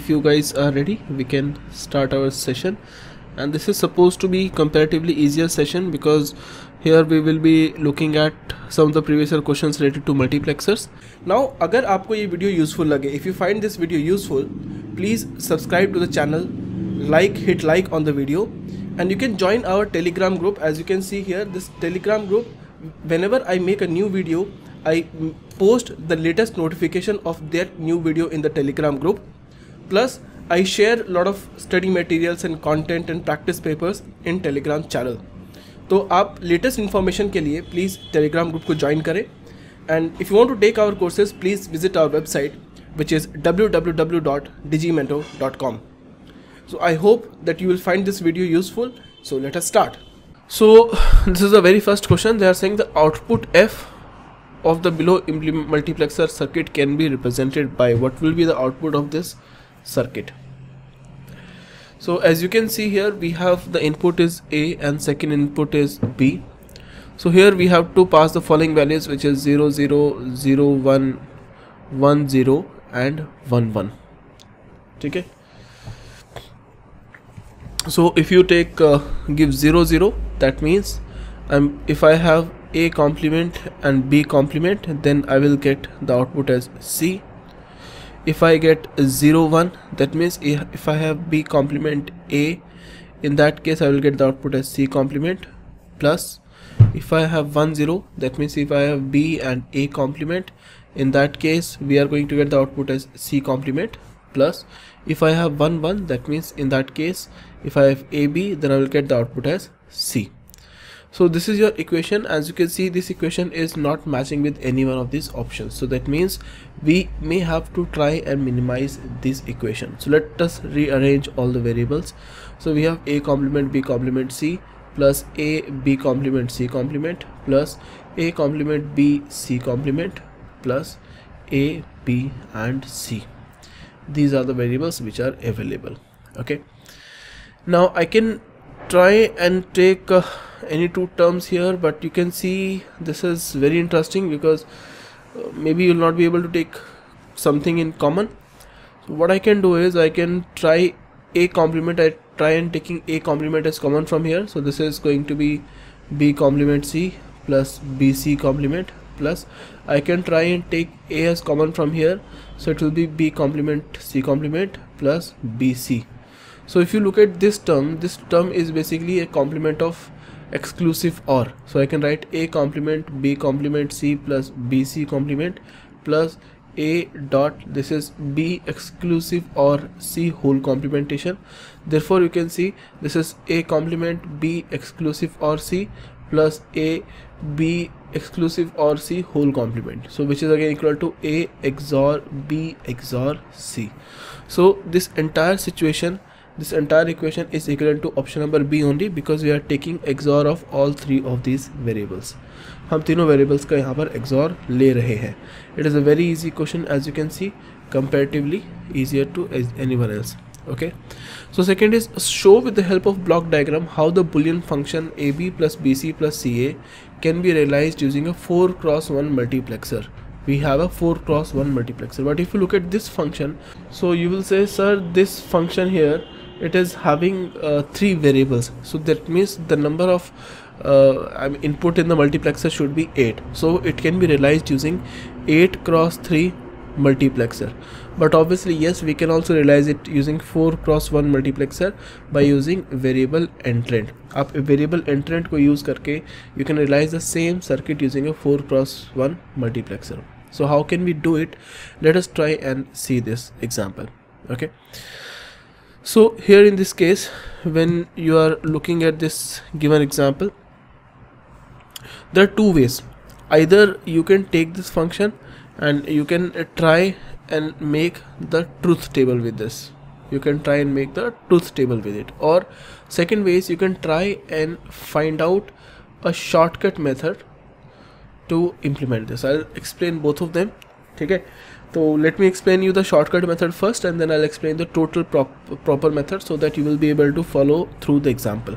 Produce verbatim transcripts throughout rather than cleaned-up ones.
if you guys are ready, we can start our session. And this is supposed to be comparatively easier session, because here we will be looking at some of the previous year questions related to multiplexers. Now, अगर आपको ये video useful लगे, if you find this video useful, please subscribe to the channel, like, hit like on the video, and you can join our Telegram group. As you can see here, this Telegram group, whenever I make a new video, I post the latest notification of that new video in the Telegram group. Plus, I share a lot of study materials and content and practice papers in Telegram channel. तो आप latest information के लिए please Telegram group को join करें. And if you want to take our courses, please visit our website, which is w w w dot digimento dot com. So I hope that you will find this video useful. So let us start. So this is the very first question. They are saying the output F of the below multiplexer circuit can be represented by. What will be the output of this circuit? So as you can see here, we have the input is A and second input is B. So here we have to pass the following values, which is zero zero zero one one zero and one one. Okay, so if you take uh, give zero zero, that means I'm if I have A complement and B complement, then I will get the output as C. If I get zero one, that means if I have B complement A, in that case I will get the output as C complement. Plus, if I have one zero, that means if I have B and A complement, in that case we are going to get the output as C complement. Plus, if I have one one, that means in that case if I have A B, then I will get the output as C. So this is your equation. As you can see, this equation is not matching with any one of these options, so that means we may have to try and minimize this equation. So let us rearrange all the variables. So we have A complement B complement C, plus A B complement C complement, plus A complement B C complement, plus A B and C. These are the variables which are available. Okay, now I can try and take uh, any two terms here, but you can see this is very interesting, because uh, maybe you'll not be able to take something in common. So what I can do is I can try A complement. I try and taking A complement as common from here, so this is going to be B complement C plus B C complement. Plus, I can try and take A as common from here, so it will be B complement C complement plus B C. So if you look at this term, this term is basically a complement of exclusive OR. So I can write A complement B complement C plus B C complement plus A dot, this is B exclusive OR C whole complementation. Therefore you can see this is A complement B exclusive OR C plus A B exclusive OR C whole complement. So which is again equal to A X O R B X O R C. So this entire situation, this entire equation is equivalent to option number B only, because we are taking X O R of all three of these variables. हम तीनों variables का यहाँ पर X O R ले रहे हैं. It is a very easy question, as you can see, comparatively easier to anyone else. Okay. So second is show with the help of block diagram how the Boolean function A B plus B C plus C A can be realized using a four cross one multiplexer. We have a four cross one multiplexer. But if you look at this function, so you will say, sir, this function here, it is having uh, three variables, so that means the number of uh, input in the multiplexer should be eight. So it can be realized using eight cross three multiplexer. But obviously, yes, we can also realize it using four cross one multiplexer by using variable entrant. आप variable entrant को use करके you can realize the same circuit using a four cross one multiplexer. So how can we do it? Let us try and see this example. Okay. So here in this case, when you are looking at this given example, there are two ways. Either you can take this function and you can try and make the truth table with this. You can try and make the truth table with it. Or second way is you can try and find out a shortcut method to implement this. I'll explain both of them. Okay. So let me explain you the shortcut method first, and then I'll explain the total prop proper method, so that you will be able to follow through the example.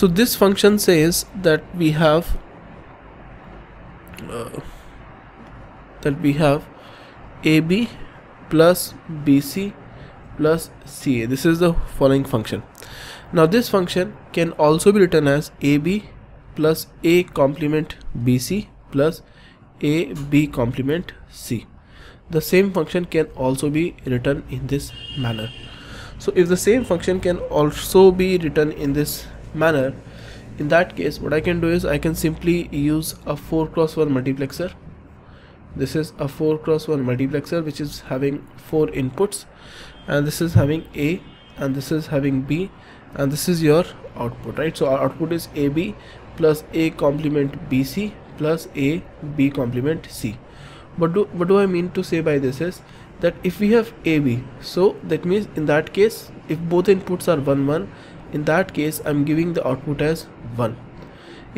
So this function says that we have uh, that we have A B plus B C plus C A. This is the following function. Now this function can also be written as A B plus A complement B C plus A B complement C. The same function can also be written in this manner. So if the same function can also be written in this manner, in that case what I can do is I can simply use a four cross one multiplexer. This is a four cross one multiplexer which is having four inputs, and this is having A, and this is having B, and this is your output, right? So our output is A B plus A complement B C plus A B complement C. What do, what do I mean to say by this is that if we have A B, so that means in that case if both inputs are one one, in that case I'm giving the output as one.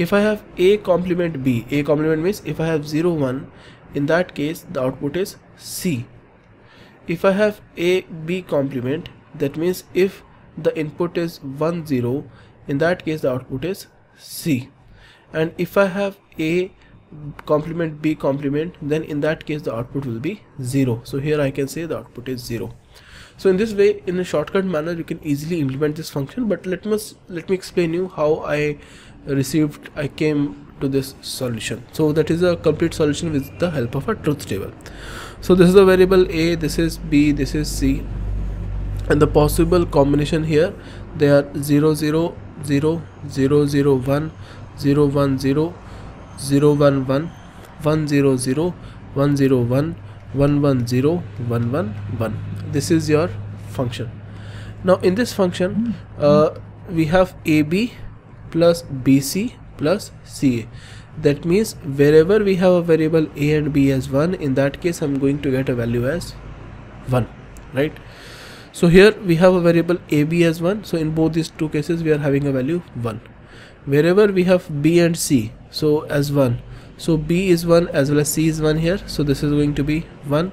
If I have A complement B, A complement means if I have zero one, in that case the output is C. If I have A B complement, that means if the input is one zero, in that case the output is C. And if I have A complement B complement, then in that case the output will be zero. So here I can say the output is zero. So in this way, in a shortcut manner, you can easily implement this function. But let me let me explain you how I received I came to this solution. So that is a complete solution with the help of a truth table. So this is the variable A, this is B, this is C, and the possible combination here, they are zero zero zero zero one zero one zero one zero one one zero one zero one one zero one one zero one one one. This is your function. Now in this function uh, we have A B plus B C plus C A. That means wherever we have a variable A and B as one, in that case I'm going to get a value as one, right? So here we have a variable A B as one, so in both these two cases we are having a value one. Wherever we have B and C, so as one, so B is one as well as C is one here, so this is going to be one,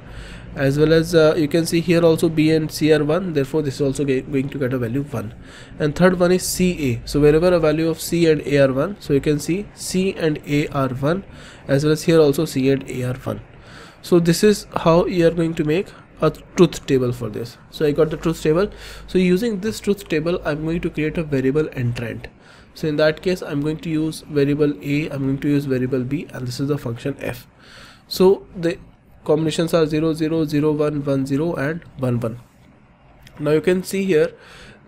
as well as uh, you can see here also B and C are one, therefore this is also going to get a value one. And third one is C A, so wherever a value of C and A are one, so you can see C and A are one, as well as here also C and A are one. So this is how you are going to make a truth table for this. So I got the truth table. So using this truth table, I'm going to create a variable entrant. So in that case, I'm going to use variable A, I'm going to use variable B, and this is the function F. So the combinations are zero zero zero one one zero and one one. Now you can see here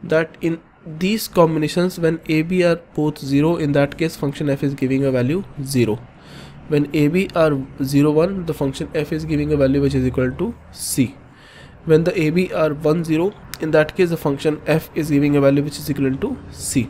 that in these combinations, when A, B are both zero, in that case function F is giving a value zero. When A, B are zero one, the function F is giving a value which is equal to C. When the A, B are one zero, in that case the function F is giving a value which is equal to C.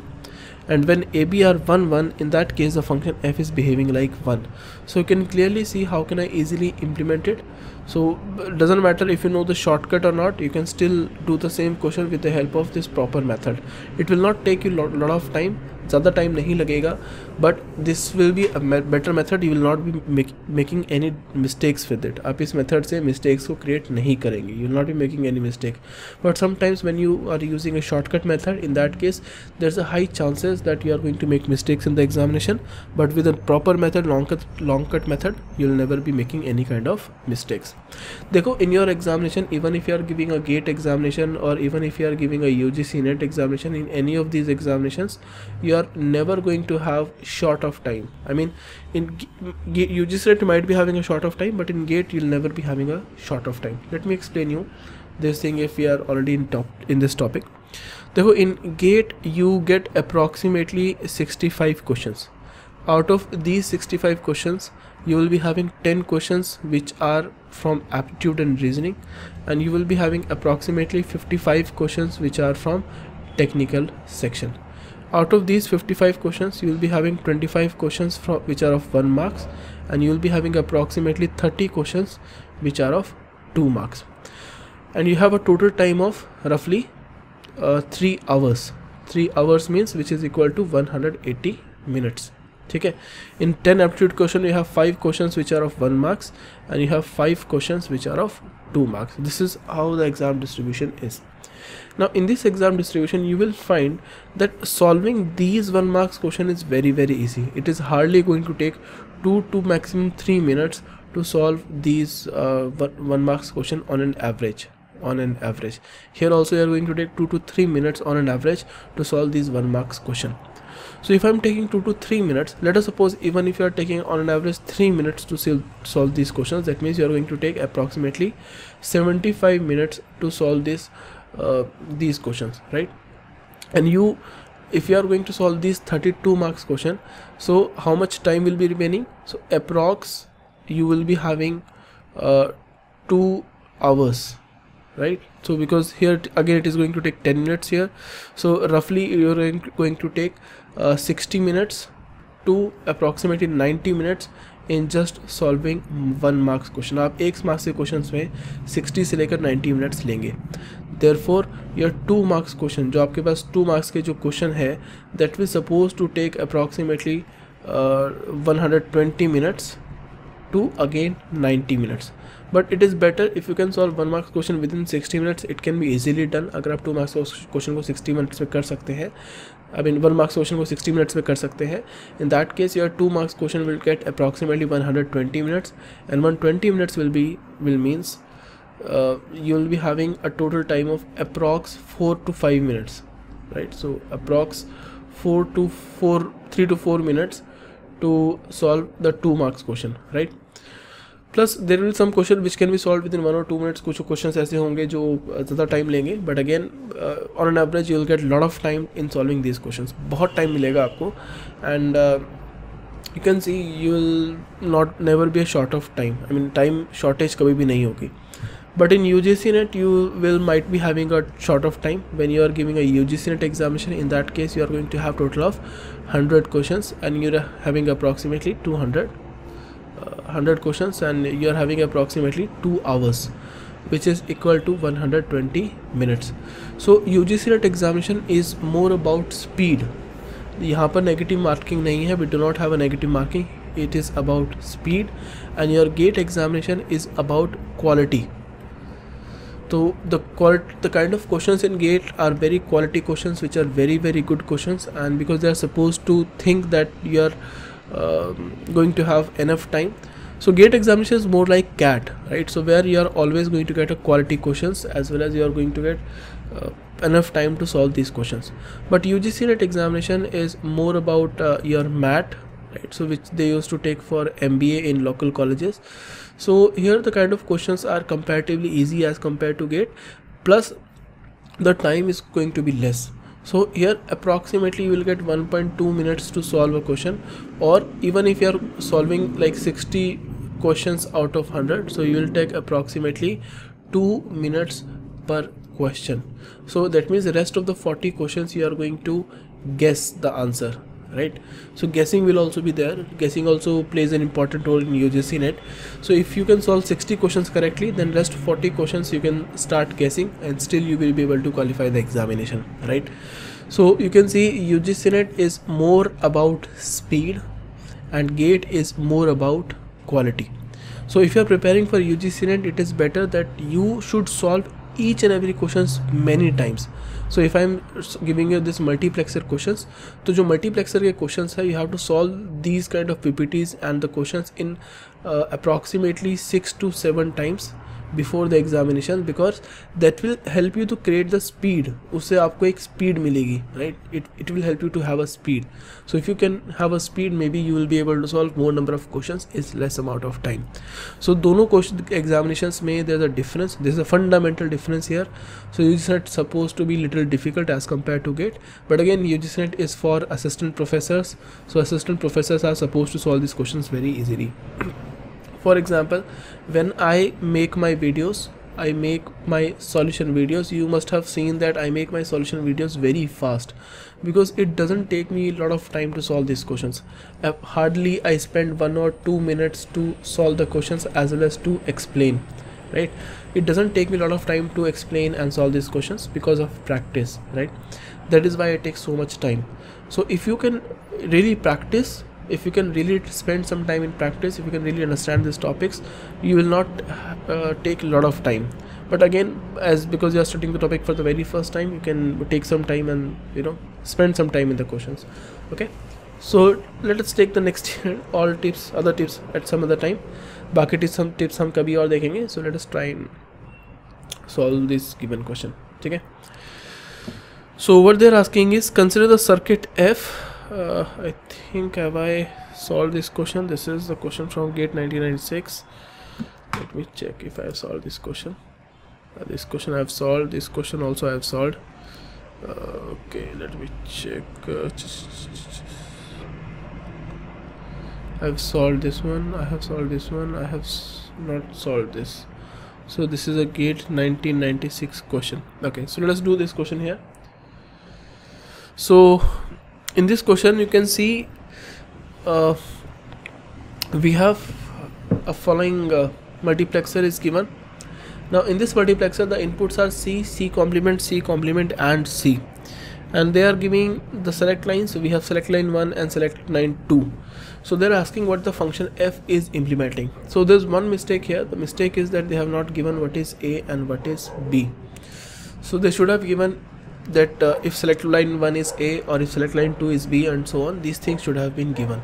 And when A B are one one, in that case the function F is behaving like one. So you can clearly see how can I easily implement it. So it doesn't matter if you know the shortcut or not, you can still do the same question with the help of this proper method. It will not take you a lot, lot of time, ज़्यादा time नहीं लगेगा, but this will be a better method. You will not be make, making any mistakes with it. आप इस method से mistakes को create नहीं करेंगे. You will not be making any mistake. But sometimes when you are using a shortcut method, in that case there's a high chances that you are going to make mistakes in the examination. But with a proper method, long cut, long cut method, you will never be making any kind of mistakes. देखो, in your examination, even if you are giving a GATE examination or even if you are giving a U G C NET examination, in any of these examinations, you are never going to have short of time. I mean, in U G C NET might be having a short of time, but in GATE you'll never be having a short of time. Let me explain you this thing if we are already in top in this topic. Dekho, in GATE you get approximately sixty-five questions. Out of these sixty-five questions, you will be having ten questions which are from aptitude and reasoning, and you will be having approximately fifty-five questions which are from technical section. Out of these fifty-five questions, you will be having twenty-five questions from which are of one marks, and you will be having approximately thirty questions which are of two marks, and you have a total time of roughly uh, three hours. Three hours means which is equal to one hundred eighty minutes. Okay, in ten aptitude question you have five questions which are of one marks, and you have five questions which are of two marks. This is how the exam distribution is. Now in this exam distribution, you will find that solving these one marks question is very very easy. It is hardly going to take two to maximum three minutes to solve these uh, one marks question on an average. on an average. Here also you are going to take two to three minutes on an average to solve these one marks question. So if I am taking two to three minutes, let us suppose even if you are taking on an average three minutes to solve these questions, that means you are going to take approximately seventy-five minutes to solve this uh, these questions, right? And you, if you are going to solve this thirty-two marks question, so how much time will be remaining? So approx you will be having uh, two hours, right? So because here again it is going to take ten minutes here, so roughly you are going to take uh, sixty minutes to approximately ninety minutes in just solving one marks question. आप एक marks के questions में sixty से लेकर ninety minutes लेंगे. Therefore your two marks question, जो आपके पास two marks के जो question है, that will supposed to take approximately uh, one hundred twenty minutes to again ninety minutes. But it is better if you can solve one marks question within sixty minutes. It can be easily done. अगर आप two marks question को sixty minutes में कर सकते हैं, I mean one marks question को sixty minutes में कर सकते हैं, in that case your two marks question will get approximately one hundred twenty minutes, and one hundred twenty minutes will be will means uh, you will be having a total time of approx four to five minutes, right? So approx four to four three to four minutes to solve the two marks question, right? Plus there will some question which can be solve within one or two minutes. कुछ questions ऐसे होंगे जो ज़्यादा time लेंगे, but again on an average you will get lot of time in solving this questions. बहुत time मिलेगा आपको, and you can see you will not never be a short of time. I mean time shortage कभी भी नहीं होगी. But in U G C N E T you will might be having a short of time when you are giving a U G C N E T examination. In that case you are going to have total of one hundred questions, and you are having approximately two hundred uh, one hundred questions, and you are having approximately two hours, which is equal to one hundred twenty minutes. So U G C N E T examination is more about speed. यहाँ पर negative marking नहीं है. We do not have a negative marking. It is about speed, and your GATE examination is about quality. So the quality, the kind of questions in GATE are very quality questions, which are very very good questions, and because they are supposed to think that you are uh, going to have enough time. So GATE examination is more like CAT, right? So where you are always going to get a quality questions, as well as you are going to get uh, enough time to solve these questions. But U G C N E T examination is more about uh, your M A T, right? So which they used to take for M B A in local colleges. So here the kind of questions are comparatively easy as compared to GATE, plus the time is going to be less. So here approximately you will get one point two minutes to solve a question, or even if you are solving like sixty questions out of one hundred, so you will take approximately two minutes per question. So that means the rest of the forty questions you are going to guess the answer, right? So guessing will also be there. Guessing also plays an important role in U G C N E T. So if you can solve sixty questions correctly, then rest forty questions you can start guessing, and still you will be able to qualify the examination, right? So you can see U G C N E T is more about speed, and GATE is more about quality. So if you are preparing for U G C N E T, it is better that you should solve each and every questions many times. So if I am giving you this multiplexer questions, तो जो multiplexer के questions है, you have to solve these kind of P P Ts and the questions in uh, approximately six to seven times before the examination, because that will help you to create the speed. उससे आपको एक speed मिलेगी, right? It it will help you to have a speed. So if you can have a speed, maybe you will be able to solve more number of questions in less amount of time. So दोनों question examinations में there's a difference. There's a fundamental difference here. So U G C N E T supposed to be little difficult as compared to GATE, but again U G C N E T is for assistant professors. So assistant professors are supposed to solve these questions very easily. For example, when I make my videos, I make my solution videos, you must have seen that I make my solution videos very fast, because it doesn't take me a lot of time to solve these questions. Uh, hardly I spend one or two minutes to solve the questions, as well as to explain, right? It doesn't take me a lot of time to explain and solve these questions because of practice, right? That is why it takes so much time. So if you can really practice, if you can really spend some time in practice, if you can really understand these topics, you will not uh, take a lot of time. But again, as because you are studying the topic for the very first time, you can take some time and, you know, spend some time in the questions. Okay, so let us take the next all tips, other tips at some other time. Bucket is some tips, some kabhi aur dekhenge. So let us try and solve this given question. ठीक है. So what they're asking is consider the circuit F. Uh, I think have I solved this question? This is the question from GATE nineteen ninety-six. Let me check if I have solved this question. Uh, this question I have solved. This question also I have solved. Uh, okay, let me check. Uh, I have solved this one. I have solved this one. I have not solved this. So this is a GATE nineteen ninety-six question. Okay, so let's do this question here. So in this question you can see uh, we have a following uh, multiplexer is given. Now in this multiplexer the inputs are C, C complement, C complement and C, and they are giving the select lines. So we have select line one and select line two. So they are asking what the function f is implementing. So there is one mistake here. The mistake is that they have not given what is A and what is B. So they should have given that uh, if select line one is A or if select line two is B and so on, these things should have been given.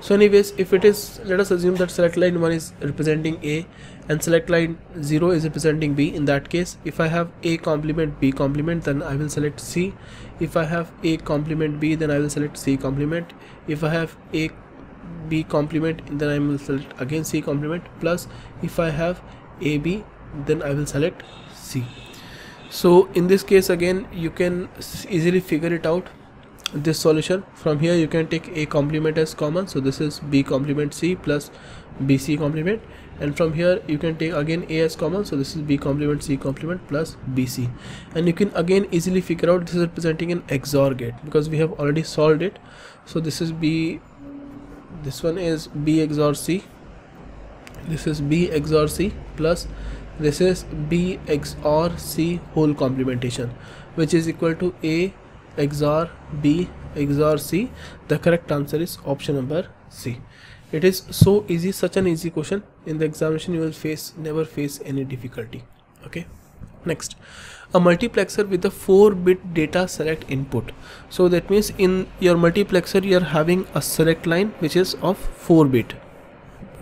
So anyways, if it is, let us assume that select line one is representing A and select line zero is representing B. In that case, if I have A complement B complement, then I will select C. If I have A complement B, then I will select C complement. If I have A B complement, then I will select again C complement. Plus if I have A B, then I will select C. So in this case again you can easily figure it out, this solution. From here you can take A complement as common, so this is B complement C plus B C complement, and from here you can take again A as common, so this is B complement C complement plus B C, and you can again easily figure out this is representing an X O R gate because we have already solved it. So this is B, this one is B X O R C, this is B X O R C plus this is B X O R C whole complementation, which is equal to A X O R B X O R C. The correct answer is option number C. It is so easy, such an easy question. In the examination you will face never face any difficulty. Okay, next, a multiplexer with a four bit data select input. So that means in your multiplexer you are having a select line which is of four bit,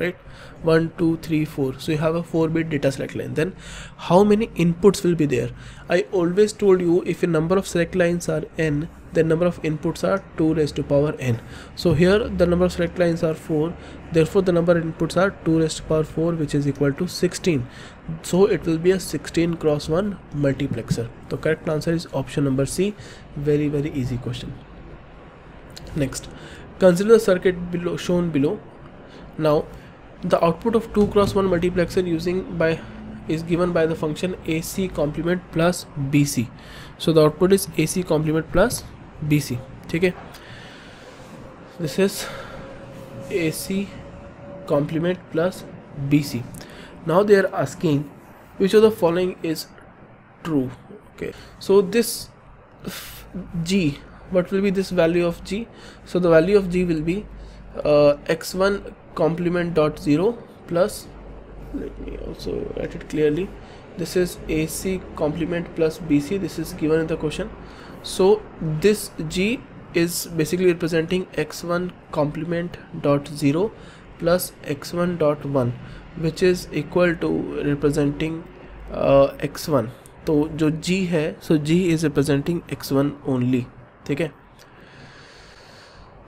right? one two three four. So you have a four bit data select line. Then how many inputs will be there? I always told you if a number of select lines are n, the number of inputs are two raised to power n. So here the number of select lines are four, therefore the number of inputs are two raised to power four, which is equal to sixteen. So it will be a sixteen cross one multiplexer. The correct answer is option number C. Very very easy question. Next, consider the circuit below shown below. Now the output of two cross one multiplexer using by is given by the function A C complement plus B C. So the output is A C complement plus B C. Okay, this is A C complement plus B C. Now they are asking which of the following is true. Okay, so this G, what will be this value of G? So the value of G will be uh, x one complement dot zero plus, let me also write it clearly, this is A C complement plus B C. This is given in the question. So this G is basically representing x one complement dot zero plus x one dot one, which is equal to representing uh, x one. So जो G है, so G is representing x one only. ठीक है.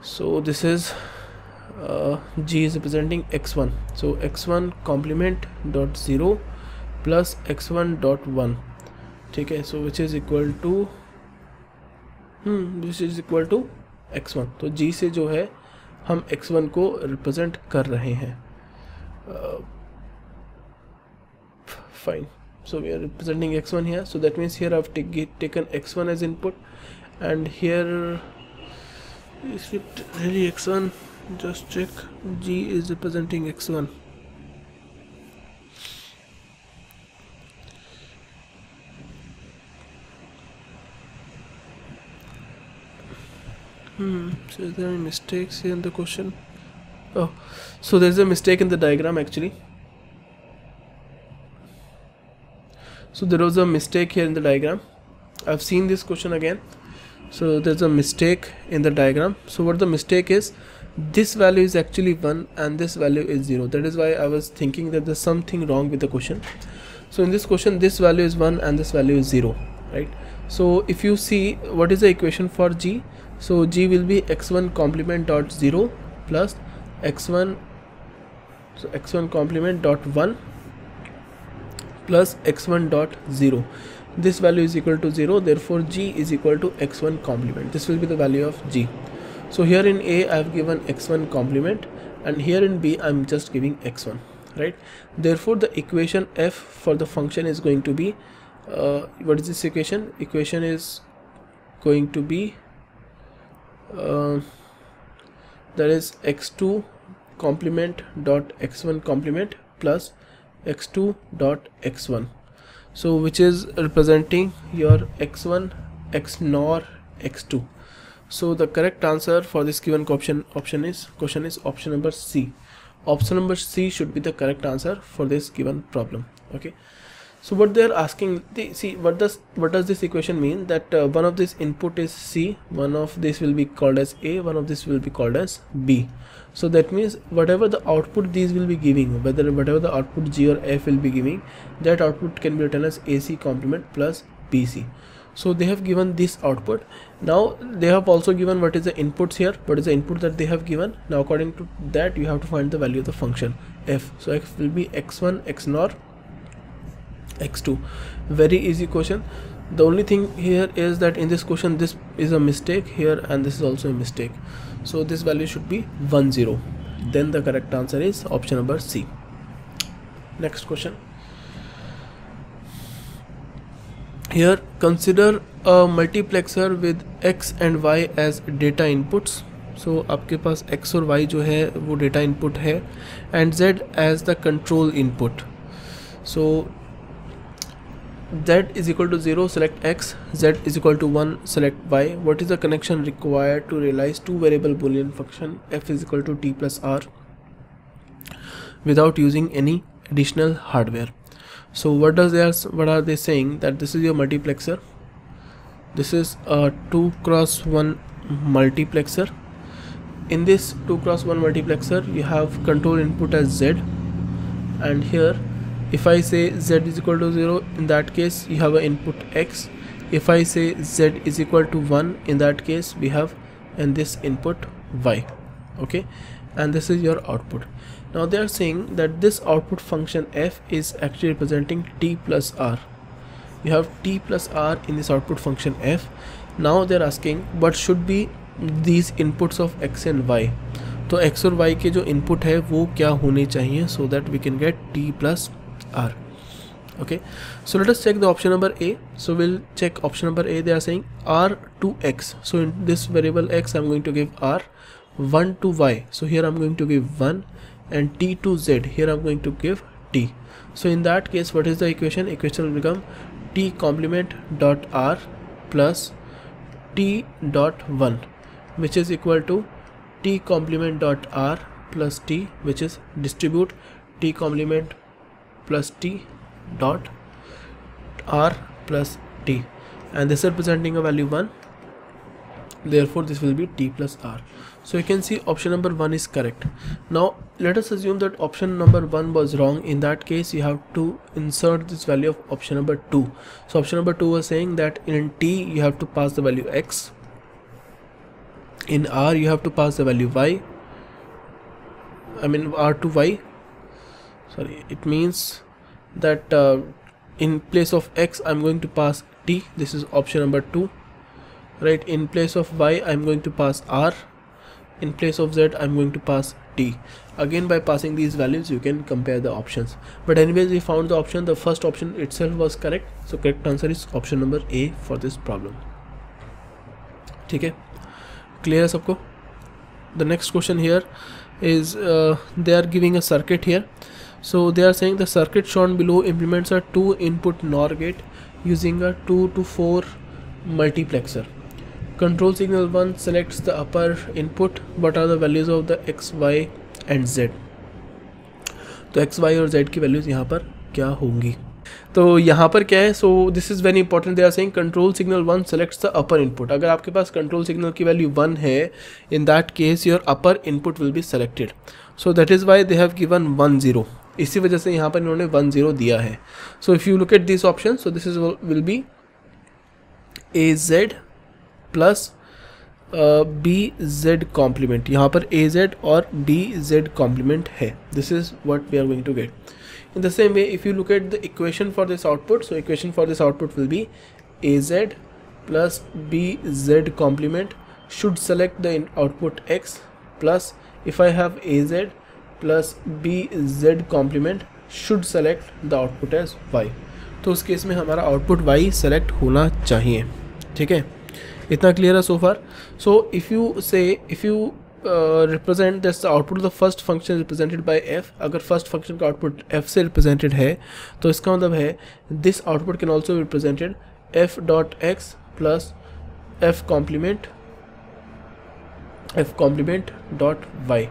So this is Uh, G is representing x one. So x one complement dot zero plus x one dot one. Okay, so which is equal to hmm, this is equal to x one. तो G से जो है हम x one को represent कर रहे हैं. uh, Fine. So we are representing x one here. So that means here I have taken x one as input, and here is it really x one? Just check. G is representing x one. Hmm. So is there any mistakes here in the question? Oh, so there is a mistake in the diagram actually. So there was a mistake here in the diagram. I've seen this question again. So there's a mistake in the diagram. So what the mistake is? This value is actually one and this value is zero. That is why I was thinking that there's something wrong with the question. So in this question, this value is one and this value is zero, right? So if you see what is the equation for G, so G will be x one complement dot zero plus x one, so x one complement dot one plus x one dot zero. This value is equal to zero, therefore G is equal to x one complement. This will be the value of G. So here in A I have given x one complement, and here in B I am just giving x one, right? Therefore the equation f for the function is going to be uh, what is this equation? Equation is going to be uh, that is x two complement dot x one complement plus x two dot x one, so which is representing your x one xnor x two. So the correct answer for this given option option is question is option number C. Option number C should be the correct answer for this given problem. Okay, so what they are asking, they see what does what does this equation mean, that uh, one of this input is C, one of this will be called as A, one of this will be called as B. So that means whatever the output these will be giving, whether whatever the output G or F will be giving, that output can be written as A C complement plus B C. So they have given this output. Now they have also given what is the inputs here, what is the input that they have given. Now according to that you have to find the value of the function f. So f will be x one xnor x two. Very easy question. The only thing here is that in this question this is a mistake here and this is also a mistake. So this value should be one zero. Then the correct answer is option number C. Next question. Here consider a multiplexer with x and y as data inputs. So आपके पास x और y जो है वो data input है and z as the control input. So z is equal to zero, select x, z is equal to one, select y. What is the connection required to realize two variable boolean function f is equal to t plus r without using any additional hardware? So what does they are, what are they saying, that this is your multiplexer, this is a two cross one multiplexer. In this two cross one multiplexer you have control input as z, and here if I say z is equal to zero, in that case you have an input x. If I say z is equal to one, in that case we have in this input y. Okay, and this is your output. Now they are saying that this output function f is actually representing t plus r. You have t plus r in this output function f. Now they are asking what should be these inputs of x and y. तो x और y के जो input है वो क्या होने चाहिए so that we can get t plus r. Okay, so let us check the option number A. So we'll check option number A. They are saying r to x. So in this variable x I'm going to give r, one to y, so here I'm going to give one, and t to z, here I'm going to give t. So in that case what is the equation? Equation will become t complement dot r plus t dot one, which is equal to t complement dot r plus t, which is distribute t complement plus t dot r plus t, and this is representing a value one, therefore this will be t plus r. So you can see option number one is correct. Now let us assume that option number one was wrong. In that case you have to insert this value of option number two. So option number two was saying that in t you have to pass the value x, in r you have to pass the value y, I mean r to y, sorry, it means that uh, in place of x I'm going to pass t, this is option number two. Right, in place of y I'm going to pass r, in place of z I'm going to pass t. Again by passing these values you can compare the options, but anyways we found the option, the first option itself was correct, so correct answer is option number A for this problem. ठीक है, clear है सबको? The next question here is uh, they are giving a circuit here. So they are saying the circuit shown below implements a two input NOR gate using a two to four multiplexer. Control signal one selects the upper input. What are the values of the x, y and z? तो x, y और z की values यहाँ पर क्या होंगी? तो यहाँ पर क्या है? So this is very important. They are saying control signal one selects the upper input. अगर आपके पास control signal की value one है, in that case your upper input will be selected. So that is why they have given one zero. इसी वजह से यहाँ पर इन्होंने वन जीरो दिया है। So if you look at this option, so this is will be A Z plus B Z complement. यहाँ पर ए जेड और बी जेड कॉम्प्लीमेंट है। This is what we are going to get. In the same way if you look at the equation for this output, so equation for this output will be A Z plus bz complement should select the output x plus if I have az plus bz complement should select the output as y। तो उस case में हमारा output y select होना चाहिए। ठीक है, इतना clear है so far. So if you say if you represent that's the output of the first function represented by f, अगर फर्स्ट फंक्शन का आउटपुट f से रिप्रेजेंटेड है तो इसका मतलब है this output can also represented f dot x plus f complement f complement dot y।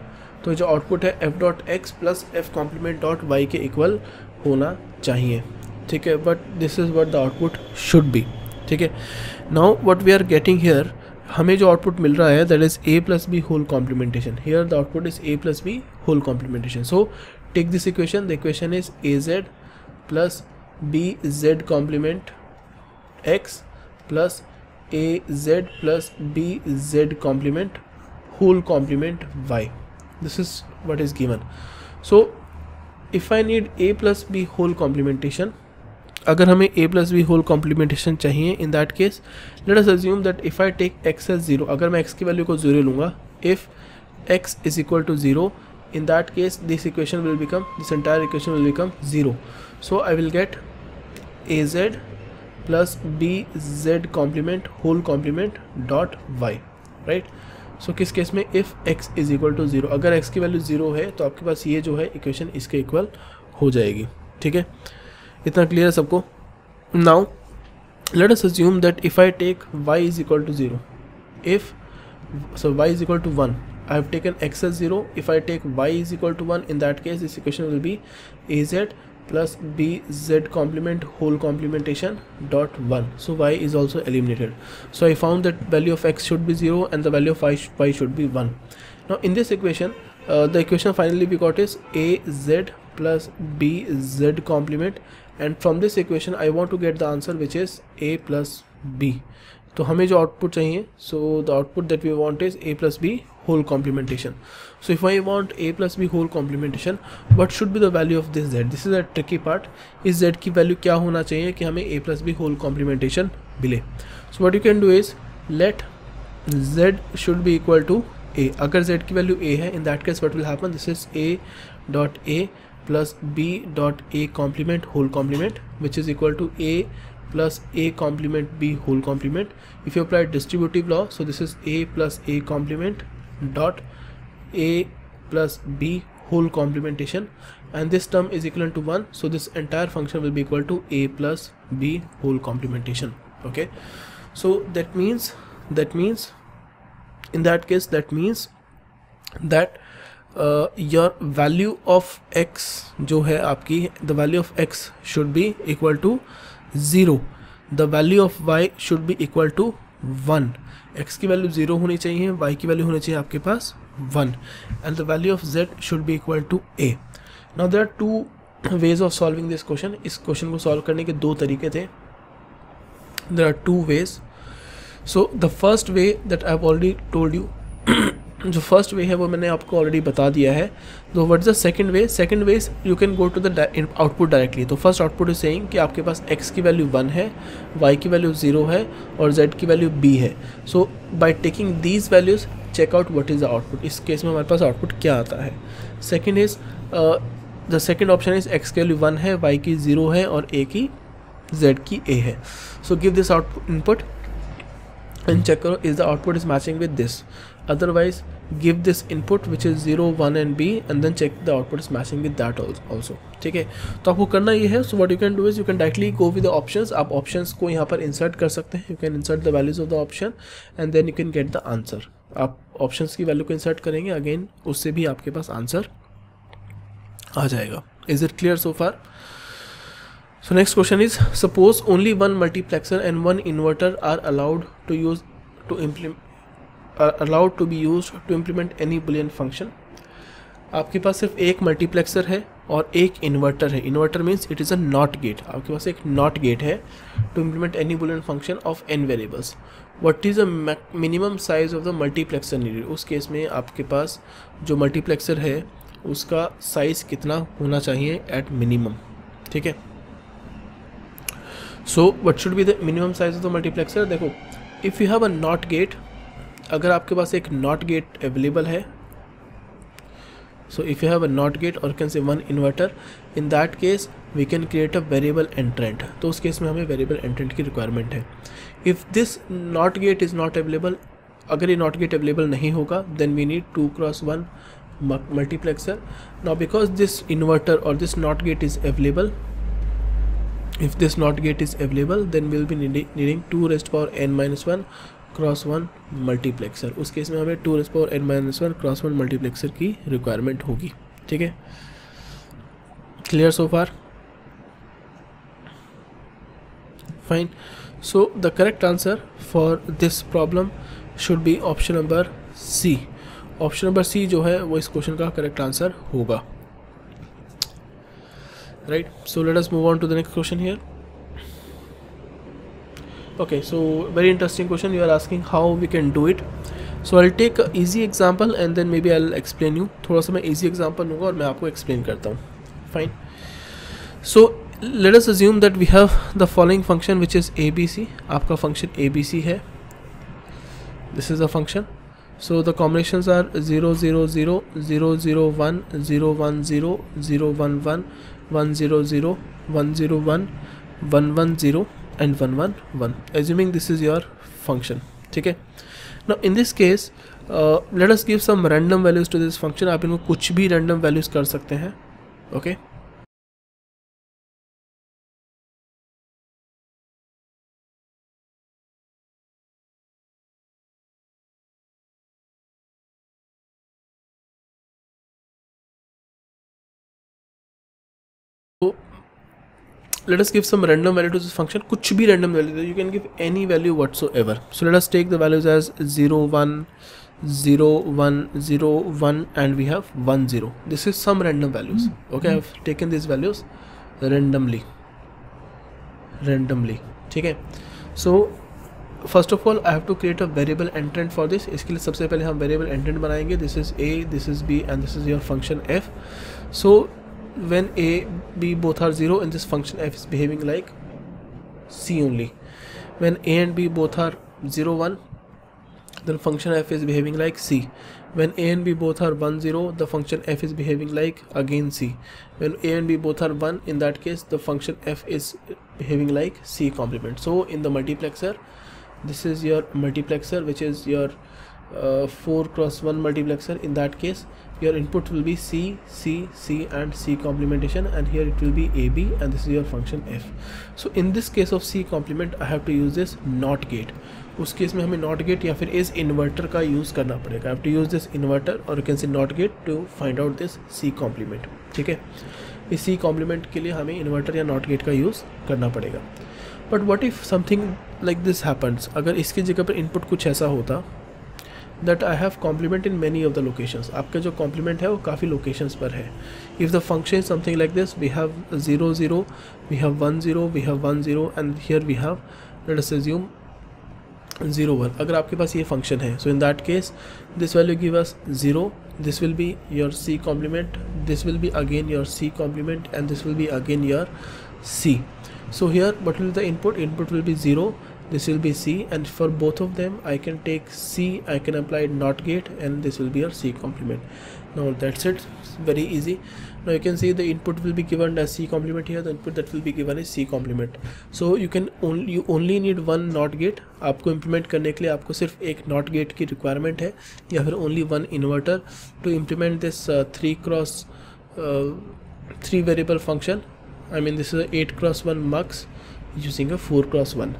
तो जो आउटपुट है f dot x plus f complement dot y के इक्वल होना चाहिए। ठीक है, but this is what the output should be. ठीक है, now what we are getting here, हमें जो आउटपुट मिल रहा है that is a plus B whole complementation. Here the output is a plus B whole complementation. So take this equation, the equation is A Z plus B Z complement X plus A Z plus B Z complement whole complement Y. This is what is given. So if I need a plus B whole complementation, अगर हमें A plus B whole complementation चाहिए, in that case let us assume that if I take X as zero, अगर मैं X की value को zero लूँगा, if X is equal to zero, in that case this equation will become, this entire equation will become zero. So I will get A Z plus B Z complement whole complement dot Y, right. So किस case में, if X is equal to zero, अगर X की value zero है तो आपके पास ये जो है इक्वेशन इसके इक्वल हो जाएगी। ठीक है, इतना क्लियर है सबको। Now let us assume that if I take y is equal to zero, if so y is equal to one, I have taken x as zero, if I take y is equal to one, in that case this equation will be A Z plus B Z complement whole complementation dot one. So y is also eliminated. So I found that value of x should be zero and the value of y y should be one. Now in this equation the equation finally we got is A Z plus B Z complement and from this equation I want to get the answer which is a plus b. तो हमें जो output चाहिए, so the output that we want is a plus B whole complementation. So if I want a plus B whole complementation, what should be the value of this Z? This is a tricky part. इस Z की value क्या होना चाहिए कि हमें A plus B whole complementation मिले? So what you can do is let Z should be equal to A. अगर Z की वैल्यू ए है, in that case what will happen, this is A dot A plus B dot A complement whole complement which is equal to A plus a complement b whole complement. If you apply distributive law, so this is a plus a complement dot a plus b whole complementation, and this term is equivalent to one, so this entire function will be equal to a plus b whole complementation. Okay, so that means that means in that case that means that Uh, your value of x जो है आपकी, the value of x should be equal to zero, the value of y should be equal to one. x की value zero होनी चाहिए, y की value होनी चाहिए आपके पास one, and the value of z should be equal to a। Now there are two ways of solving this question। इस question को सॉल्व करने के दो तरीके थे। There are two ways। So the first way that I have already told you जो first way है वो मैंने आपको ऑलरेडी बता दिया है। तो what is the second way? Second way is you can go to the output directly. तो फर्स्ट आउटपुट इज सेइंग कि आपके पास x की वैल्यू वन है, y की वैल्यू ज़ीरो है और z की वैल्यू b है। So by taking these values check out what is the output. इस केस में हमारे पास आउटपुट क्या आता है? Second is the second option is x की वैल्यू वन है, y की ज़ीरो है और a की z की a है। So give this output input and check करो is the output is matching with this, otherwise give this input which is zero one and b and then check the output is matching with that also। ठीक है, तो आपको करना ये है। So what you can do is you can directly go with the options. आप options को यहाँ पर इंसर्ट कर सकते हैं, you can insert the values of the option and then you can get the answer. आप ऑप्शंस की value को इंसर्ट करेंगे, अगेन उससे भी आपके पास आंसर आ जाएगा। Is it clear so far? So next question is, suppose only one multiplexer and one inverter are allowed to use to implement are allowed to be used to implement any Boolean function. आपके पास सिर्फ एक multiplexer है और एक inverter है. Inverter means it is a not gate. आपके पास एक नॉट गेट है to implement any Boolean function of n variables. What is the minimum size of the multiplexer needed? उस केस में आपके पास जो मल्टीप्लेक्सर है उसका साइज कितना होना चाहिए एट मिनिमम. ठीक है. So what should be the minimum size of the multiplexer? देखो, if you have a not gate, अगर आपके पास एक नॉट गेट अवेलेबल है, so if you have a not gate or can say one inverter, in that case we can create a variable entrant. तो उस case में हमें variable entrant की requirement है. If this not gate is not available, अगर ये not gate available नहीं होगा, then we need two cross one multiplexer. Now because this inverter or this not gate is available, if this not gate is available, then we'll be needing two raised to power n minus one cross one multiplexer. उस case में हमें two raise power n minus one cross one multiplexer की requirement होगी. ठीक है. Clear so far? Fine. So the correct answer for this problem should be option number C. Option number सी जो है वो इस क्वेश्चन का करेक्ट आंसर होगा. Right. So let us move on to the next question here. Okay, so very interesting question you are asking how we can do it. So I'll take an easy example and then maybe I'll explain you. थोड़ा सा मैं easy example लूँगा और मैं आपको explain करता हूँ. Fine. So let us assume that we have the following function which is A B C. आपका function A B C है. This is the function. So the combinations are zero zero zero zero zero one zero one zero one zero one one one zero zero one zero one one one zero and one one one, assuming this is your function. ठीक है. Now in this case uh, let us give some random values to this function. आप इनको कुछ भी random values कर सकते हैं. Okay. Let us give some random value to this function. कुछ भी random value, you can give any value whatsoever. So let us take the values as zero one zero one zero one and we have one zero. This is some random values. Okay, I have taken these values randomly. Randomly. ठीक है. So first of all I have to create a variable entrant for this. इसके लिए सबसे पहले हम variable entrant बनाएंगे. This is A, this is B and this is your function F. So when a b both are zero and this function f is behaving like c only, when a and b both are zero one then function f is behaving like c, when a and b both are one zero the function f is behaving like again c, when a and b both are one in that case the function f is behaving like c complement. So in the multiplexer, this is your multiplexer which is your Uh, four cross one multiplexer. In that case your input will be C, C, C and C complementation and here it will be A B and this is your function F. So in this case of C complement I have to use this NOT gate. उस case में हमें NOT gate या फिर इस inverter का use करना पड़ेगा. I have to use this inverter or you can say NOT gate to find out this C complement. ठीक है. इस C complement के लिए हमें inverter या NOT gate का use करना पड़ेगा. But what if something like this happens? अगर इसकी जगह पर input कुछ ऐसा होता that I have complement in many of the locations. आपका जो complement है वो काफ़ी locations पर है. If the function is something like this, we have zero zero, we have one zero, we have one zero and here we have, let us assume zero one. अगर आपके पास ये function है, so in that case this value give us zero, this will be your C complement, this will be again your C complement and this will be again your C. So here what will be the input? Input will be zero. This will be C and for both of them I can take C, I can apply NOT gate and this will be your C complement. Now that's it. It's very easy. Now you can see the input will be given as C complement here. The input that will be given is C complement. So you can only you only need one NOT gate. आपको implement करने के लिए आपको सिर्फ एक NOT gate की requirement है या फिर only one inverter to implement this uh, three cross uh, three variable function. I mean this is a eight cross one mux using a four cross one.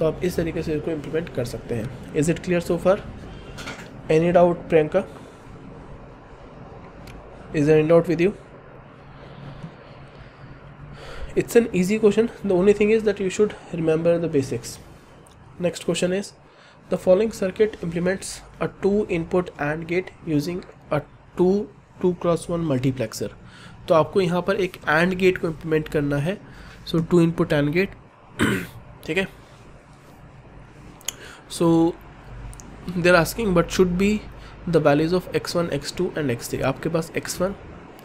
तो आप इस तरीके से इसको इम्प्लीमेंट कर सकते हैं. Is it clear so far? Any doubt Priyanka? Is any doubt with you? It's an easy question. The only thing is that you should remember the basics. Next question is the following circuit implements a two input and gate using a two two cross one multiplexer. तो आपको यहाँ पर एक and gate को implement करना है। So two input and gate, ठीक है। So they are asking but should be the values of x one x two and x three. आपके पास एक्स वन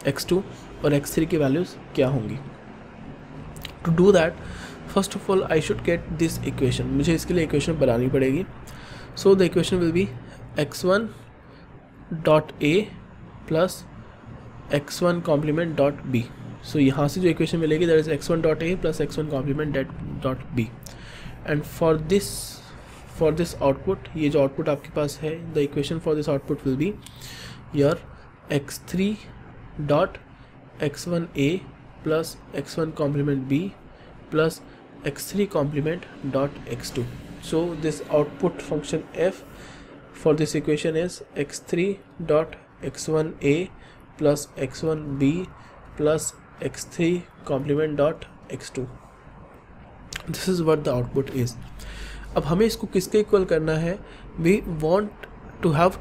एक्स टू और एक्स थ्री की values क्या होंगी। To do that first of all I should get this equation. मुझे इसके लिए equation बनानी पड़ेगी। So the equation will be x one dot A plus x one complement dot b. So यहाँ से जो इक्वेशन मिलेगी that is x one dot A plus x one complement dot b. And for this for this output, ये जो output आपके पास है, the equation for this output will be your x three dot x one a plus x one complement b plus x three complement dot x two. So this output function f for this equation is x three dot x one a plus x one b plus x three complement dot x two. This is what the output is. अब हमें इसको किसके equal करना है। We want to have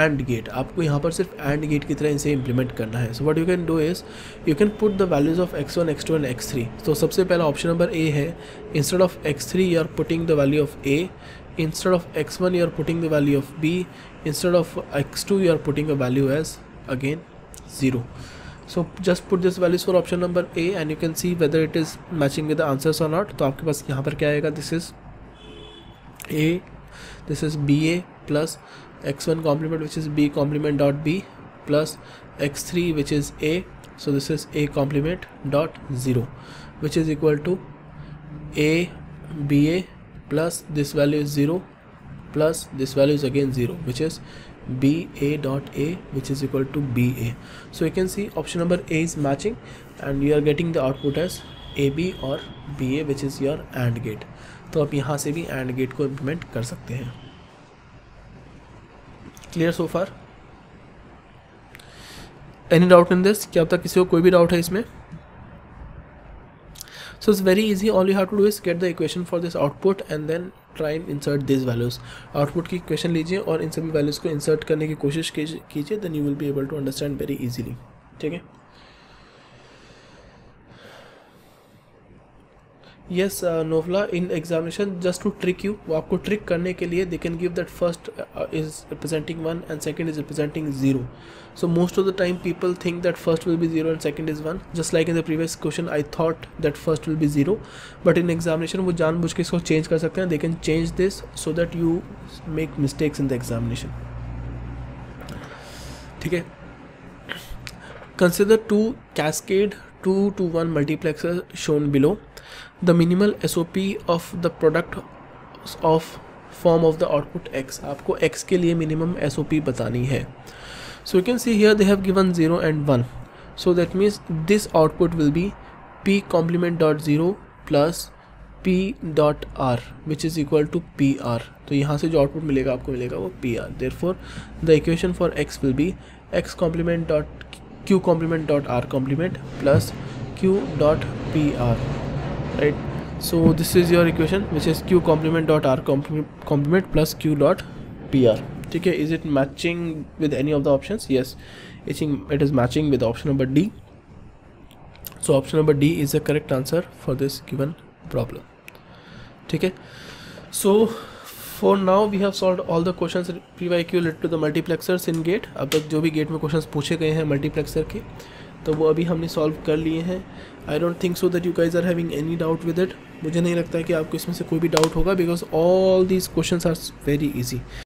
and gate. आपको यहाँ पर सिर्फ and gate की तरह इसे implement करना है। So what you can do is you can put the values of x one, x two and x three. तो सबसे पहला option number A है, instead of x three you are putting the value of a. Instead of x one you are putting the value of b. Instead of x two you are putting a value as again zero. So just put this values for option number A and you can see whether it is matching with the answers or not. तो आपके पास यहाँ पर क्या आएगा, this is a, this is ba plus x one complement which is b complement dot b plus x three which is a, so this is a complement dot zero which is equal to a ba plus this value is zero plus this value is again zero which is ba dot a which is equal to ba. So you can see option number A is matching and you are getting the output as ab or ba which is your and gate. तो आप यहाँ से भी and gate को implement कर सकते हैं। Clear so far? Any doubt in this? क्या अब तक किसी को कोई भी doubt है इसमें? So it's very easy. All you have to do is get the equation for this output and then try and insert these values. Output की equation लीजिए और इन सभी values को insert करने की कोशिश कीजिए, then you will be able to understand very easily. ठीक है? Yes, uh, Novla. In examination, just to trick you, वो आपको trick करने के लिए they can give that first uh, is representing one and second is representing zero. So most of the time people think that first will be zero and second is one. Just like in the previous question I thought that first will be zero, but in examination वो जानबूझ के इसको change कर सकते हैं. They can change this so that you make mistakes in the examination. ठीक है? Consider two cascade two to one multiplexers shown below. The minimal S O P of the product of form of the output X. आपको X के लिए minimum S O P बतानी है. So you can see here they have given zero and one. So that means this output will be P complement dot zero plus P dot R which is equal to P R. तो यहाँ से जो output मिलेगा आपको मिलेगा वो P R. Therefore the equation for X will be X complement dot Q complement dot R complement plus Q dot P R. Right. So this is your equation which is Q complement dot R complement plus Q dot P R. ठीक है? Is it matching with any of the options? Yes, it is matching with option number D. So option number D is the correct answer for this given problem. ठीक है? So for now we have solved all the questions P Y Q related to the multiplexers in gate. अब तक जो भी gate में questions पूछे गए हैं multiplexer के, तो वो अभी हमने सॉल्व कर लिए हैं। I don't think so that you guys are having any doubt with it. मुझे नहीं लगता है कि आपको इसमें से कोई भी डाउट होगा because all these questions are very easy.